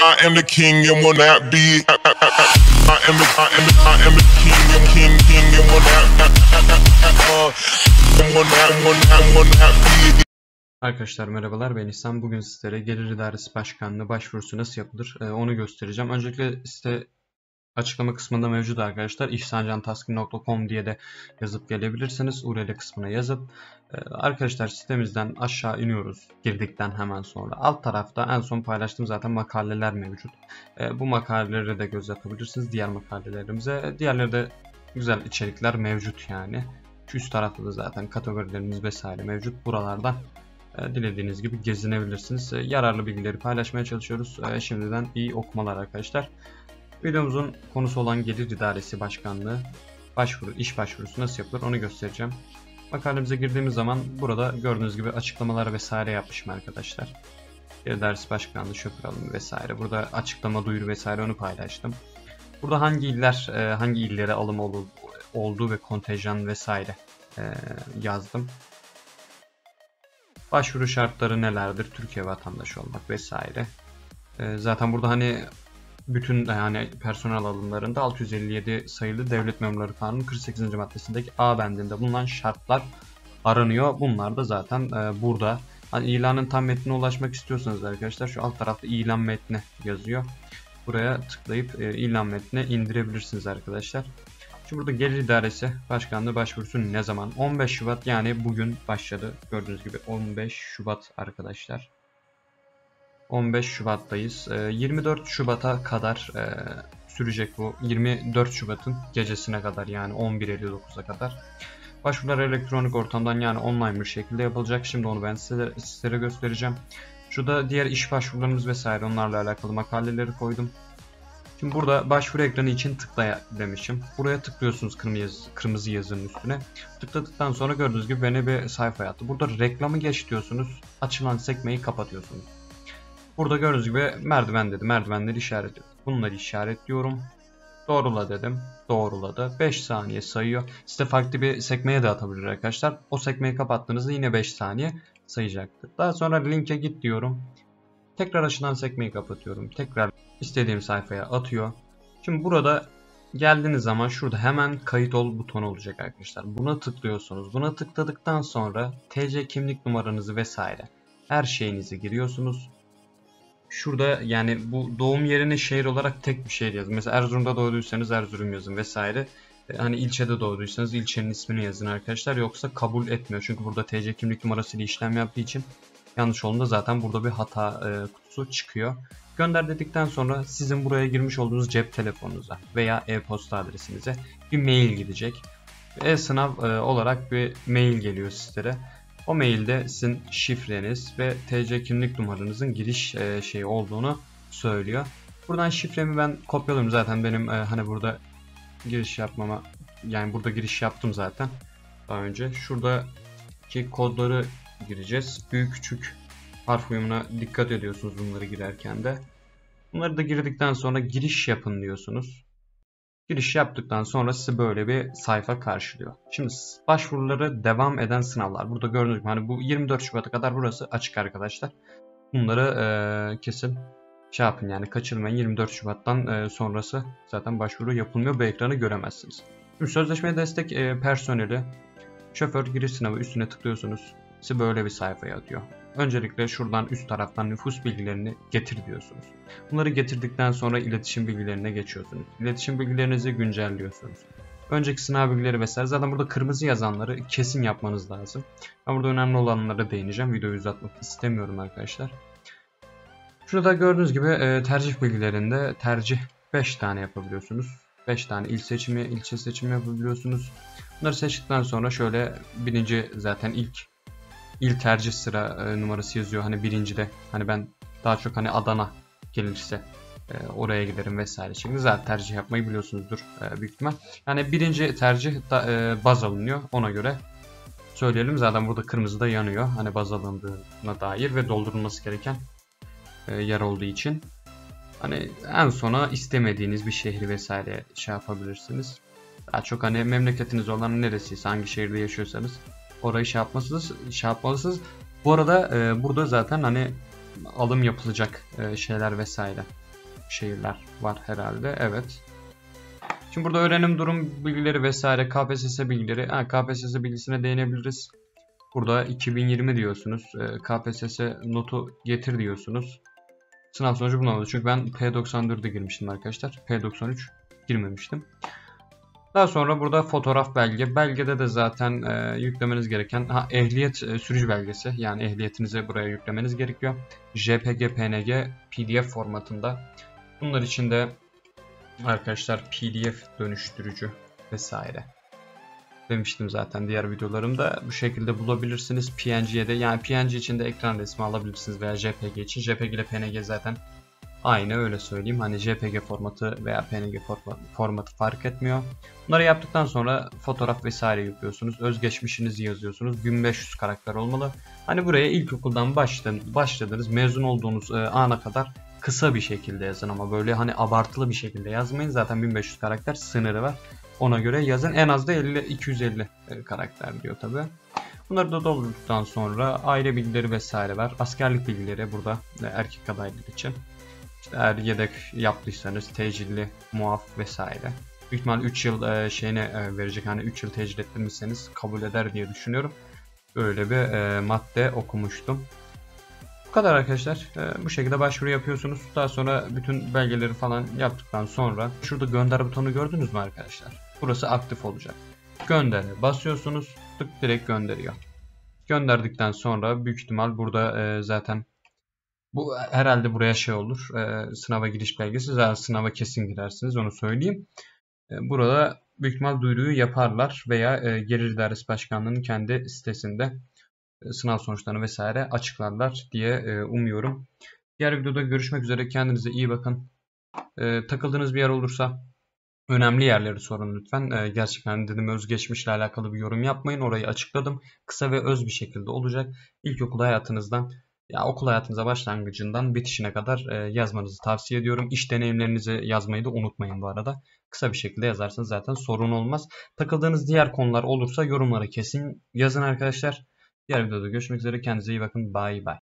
I am the king and will not be. I am the king and will not be. Arkadaşlar merhabalar, ben İhsan. Bugün sizlere Gelir İdaresi Başkanlığı başvurusu nasıl yapılır onu göstereceğim. Öncelikle site açıklama kısmında mevcut arkadaşlar. ihsancantaskin.com diye de yazıp gelebilirsiniz. URL kısmına yazıp arkadaşlar sitemizden aşağı iniyoruz. Girdikten hemen sonra alt tarafta en son paylaştığım zaten makaleler mevcut. Bu makaleleri de göz atabilirsiniz. Diğer makalelerimize. Diğerleri de güzel içerikler mevcut yani. Üst tarafta da zaten kategorilerimiz vesaire mevcut. Buralardan dilediğiniz gibi gezinebilirsiniz. Yararlı bilgileri paylaşmaya çalışıyoruz. Şimdiden iyi okumalar arkadaşlar. Videomuzun konusu olan Gelir İdaresi Başkanlığı iş başvurusu nasıl yapılır onu göstereceğim. Makalemize girdiğimiz zaman burada gördüğünüz gibi açıklamalar vesaire yapmışım arkadaşlar. Gelir İdaresi Başkanlığı şoför alımı vesaire. Burada açıklama duyuru vesaire onu paylaştım. Burada hangi illere alım olduğu ve kontenjan vesaire yazdım. Başvuru şartları nelerdir? Türkiye vatandaşı olmak vesaire. Zaten burada hani bütün yani personel alımlarında 657 sayılı Devlet Memurları Kanunu 48. maddesindeki A bendinde bulunan şartlar aranıyor. Bunlar da zaten burada. Hani ilanın tam metnine ulaşmak istiyorsanız arkadaşlar şu alt tarafta ilan metni yazıyor. Buraya tıklayıp ilan metnine indirebilirsiniz arkadaşlar. Şimdi burada Gelir İdaresi Başkanlığı başvurusu ne zaman? 15 Şubat yani bugün başladı. Gördüğünüz gibi 15 Şubat arkadaşlar. 15 Şubat'tayız. 24 Şubat'a kadar sürecek bu. 24 Şubat'ın gecesine kadar yani 11.59'a kadar. Başvurular elektronik ortamdan yani online bir şekilde yapılacak. Şimdi onu ben sizlere göstereceğim. Şurada diğer iş başvurularımız vesaire onlarla alakalı makaleleri koydum. Şimdi burada başvuru ekranı için tıklaya demişim. Buraya tıklıyorsunuz kırmızı yazının üstüne. Tıkladıktan sonra gördüğünüz gibi beni bir sayfaya attı. Burada reklamı geç diyorsunuz. Açılan sekmeyi kapatıyorsunuz. Burada gördüğünüz gibi merdiven dedi. Merdivenleri işaretliyor. Bunları işaretliyorum. Doğrula dedim. Doğruladı. 5 saniye sayıyor. Size farklı bir sekmeye de atabilir arkadaşlar. O sekmeyi kapattığınızda yine 5 saniye sayacaktır. Daha sonra linke git diyorum. Tekrar açılan sekmeyi kapatıyorum. Tekrar istediğim sayfaya atıyor. Şimdi burada geldiğiniz zaman şurada hemen kayıt ol butonu olacak arkadaşlar. Buna tıklıyorsunuz. Buna tıkladıktan sonra TC kimlik numaranızı vesaire her şeyinizi giriyorsunuz. Şurada yani bu doğum yerini şehir olarak tek bir şey yazın. Mesela Erzurum'da doğduysanız Erzurum yazın vesaire. Hani ilçede doğduysanız ilçenin ismini yazın arkadaşlar. Yoksa kabul etmiyor. Çünkü burada TC kimlik numarası ile işlem yaptığı için yanlış olduğunda zaten burada bir hata kutusu çıkıyor. Gönder dedikten sonra sizin buraya girmiş olduğunuz cep telefonunuza veya e-posta adresinize bir mail gidecek. E-sınav olarak bir mail geliyor sizlere. O mailde sizin şifreniz ve TC kimlik numaranızın giriş şeyi olduğunu söylüyor. Buradan şifremi ben kopyalıyorum zaten benim hani burada giriş yapmama yani burada giriş yaptım zaten daha önce. Şuradaki kodları gireceğiz. Büyük küçük harf uyumuna dikkat ediyorsunuz bunları girerken de. Bunları da girdikten sonra giriş yapın diyorsunuz. Giriş yaptıktan sonra size böyle bir sayfa karşılıyor. Şimdi başvuruları devam eden sınavlar. Burada gördüğünüz gibi hani bu 24 Şubat'a kadar burası açık arkadaşlar. Bunları kesin şey yapın yani kaçırmayın. 24 Şubat'tan sonrası zaten başvuru yapılmıyor. Bu ekranı göremezsiniz. Sözleşmeye destek personeli şoför giriş sınavı üstüne tıklıyorsunuz. Size böyle bir sayfaya atıyor. Öncelikle şuradan üst taraftan nüfus bilgilerini getir diyorsunuz. Bunları getirdikten sonra iletişim bilgilerine geçiyorsunuz. İletişim bilgilerinizi güncelliyorsunuz. Önceki sınav bilgileri vesaire. Zaten burada kırmızı yazanları kesin yapmanız lazım. Ben burada önemli olanlara değineceğim. Videoyu uzatmak istemiyorum arkadaşlar. Şurada gördüğünüz gibi tercih bilgilerinde tercih 5 tane yapabiliyorsunuz. 5 tane ilçe seçimi yapabiliyorsunuz. Bunları seçtikten sonra şöyle birinci zaten ilk İl tercih sıra numarası yazıyor. Hani birincide hani ben daha çok hani Adana gelirse oraya giderim vesaire. Şimdi zaten tercih yapmayı biliyorsunuzdur büyük ihtimal. Yani birinci tercih baz alınıyor. Ona göre söyleyelim. Zaten burada kırmızıda yanıyor. Hani baz alındığına dair ve doldurulması gereken yer olduğu için. Hani en sona istemediğiniz bir şehri vesaire şey yapabilirsiniz. Daha çok hani memleketiniz olan neresiyse hangi şehirde yaşıyorsanız. Orayı şey yapmalısınız. Bu arada burada zaten hani alım yapılacak şeyler vesaire şehirler var herhalde. Evet. Şimdi burada öğrenim durum bilgileri vesaire, KPSS bilgileri. KPSS bilgisine değinebiliriz. Burada 2020 diyorsunuz. KPSS notu getir diyorsunuz. Sınav sonucu bulamadı. Çünkü ben P94'e girmiştim arkadaşlar. P93 girmemiştim. Daha sonra burada fotoğraf belge. Belgede de zaten yüklemeniz gereken ehliyet sürücü belgesi. Yani ehliyetinizi buraya yüklemeniz gerekiyor. JPG, PNG, PDF formatında. Bunlar için de arkadaşlar PDF dönüştürücü vesaire demiştim zaten diğer videolarımda. Bu şekilde bulabilirsiniz. PNG'ye de, yani PNG için de ekran resmi alabilirsiniz veya JPG için. JPG ile PNG zaten aynı, öyle söyleyeyim. Hani JPG formatı veya PNG formatı fark etmiyor. Bunları yaptıktan sonra fotoğraf vesaire yüklüyorsunuz. Özgeçmişinizi yazıyorsunuz. 1500 karakter olmalı. Hani buraya ilkokuldan başladınız, mezun olduğunuz ana kadar kısa bir şekilde yazın, ama böyle hani abartılı bir şekilde yazmayın. Zaten 1500 karakter sınırı var. Ona göre yazın. En az da 250 karakter diyor tabi. Bunları da doldurduktan sonra aile bilgileri vesaire var. Askerlik bilgileri burada erkek adaylar için. İşte eğer yedek yaptıysanız tecilli, muaf vesaire. Büyük ihtimal 3 yıl şeyine verecek. Hani 3 yıl tecil ettirmişseniz kabul eder diye düşünüyorum. Böyle bir madde okumuştum. Bu kadar arkadaşlar. Bu şekilde başvuru yapıyorsunuz. Daha sonra bütün belgeleri falan yaptıktan sonra şurada gönder butonu gördünüz mü arkadaşlar? Burası aktif olacak. Gönder'e basıyorsunuz. Tık direkt gönderiyor. Gönderdikten sonra büyük ihtimal burada zaten bu herhalde buraya şey olur. Sınava giriş belgesi. Zaten sınava kesin girersiniz, onu söyleyeyim. Burada büyük ihtimal duyuruyu yaparlar veya Gelir İdaresi Başkanlığı'nın kendi sitesinde sınav sonuçlarını vesaire açıklarlar diye umuyorum. Diğer videoda görüşmek üzere. Kendinize iyi bakın. Takıldığınız bir yer olursa önemli yerleri sorun lütfen. Gerçekten dedim, özgeçmişle alakalı bir yorum yapmayın. Orayı açıkladım. Kısa ve öz bir şekilde olacak. İlkokul hayatınızdan, ya okul hayatınıza başlangıcından bitişine kadar yazmanızı tavsiye ediyorum. İş deneyimlerinizi yazmayı da unutmayın bu arada. Kısa bir şekilde yazarsanız zaten sorun olmaz. Takıldığınız diğer konular olursa yorumlara kesin yazın arkadaşlar. Diğer videoda görüşmek üzere. Kendinize iyi bakın. Bye bye.